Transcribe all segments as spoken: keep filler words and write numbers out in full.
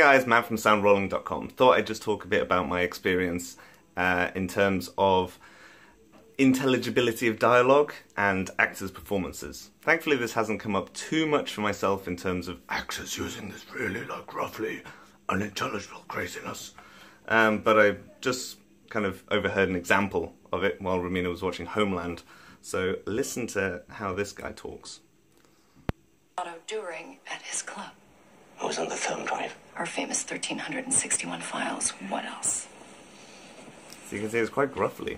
guys, Matt from sound rolling dot com. Thought I'd just talk a bit about my experience uh, in terms of intelligibility of dialogue and actors' performances. Thankfully this hasn't come up too much for myself in terms of actors using this really like roughly unintelligible craziness. Um, but I just kind of overheard an example of it while Romina was watching Homeland. So listen to how this guy talks. Otto During at his club. What was on the thumb drive? Our famous one thousand three hundred sixty-one files. What else? So you can see it's quite gruffly.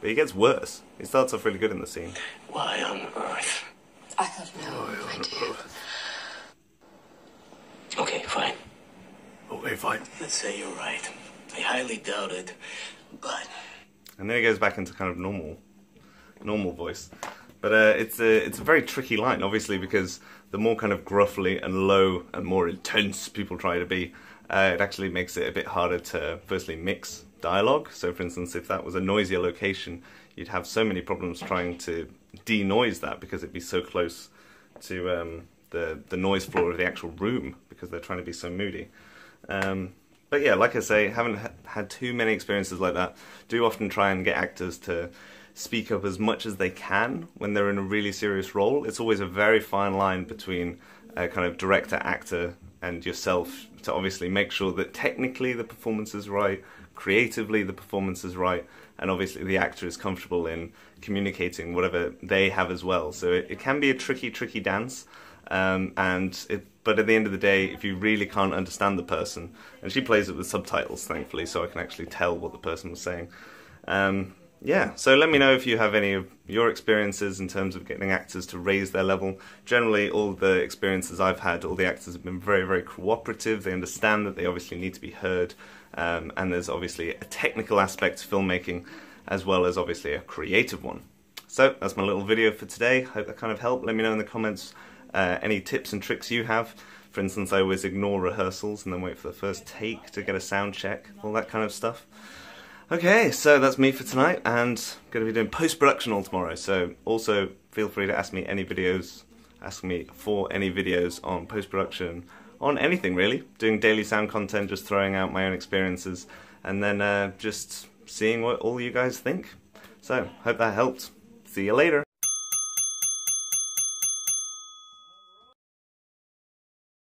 But he gets worse. He starts off really good in the scene. Why on earth? I have no idea. Okay, fine. Okay, fine. Let's say you're right. I highly doubt it, but... And then he goes back into kind of normal, normal voice. But uh, it's a it's a very tricky line, obviously, because the more kind of gruffly and low and more intense people try to be, uh, it actually makes it a bit harder to firstly mix dialogue. So, for instance, if that was a noisier location, you'd have so many problems trying to denoise that because it'd be so close to um, the the noise floor of the actual room because they're trying to be so moody. Um, but yeah, like I say, haven't ha had too many experiences like that. Do often try and get actors to speak up as much as they can when they're in a really serious role. It's always a very fine line between uh, kind of director, actor and yourself to obviously make sure that technically the performance is right, creatively the performance is right, and obviously the actor is comfortable in communicating whatever they have as well. So it, it can be a tricky, tricky dance. Um, and it, but at the end of the day, if you really can't understand the person, and she plays it with subtitles, thankfully, so I can actually tell what the person was saying. Um, Yeah, so let me know if you have any of your experiences in terms of getting actors to raise their level. Generally, all the experiences I've had, all the actors have been very, very cooperative. They understand that they obviously need to be heard, um, and there's obviously a technical aspect to filmmaking, as well as obviously a creative one. So, that's my little video for today. Hope that kind of helped. Let me know in the comments uh, any tips and tricks you have. For instance, I always ignore rehearsals and then wait for the first take to get a sound check, all that kind of stuff. Okay, so that's me for tonight, and I'm going to be doing post-production all tomorrow, so also feel free to ask me any videos, ask me for any videos on post-production, on anything really, doing daily sound content, just throwing out my own experiences, and then uh, just seeing what all you guys think. So, hope that helped. See you later!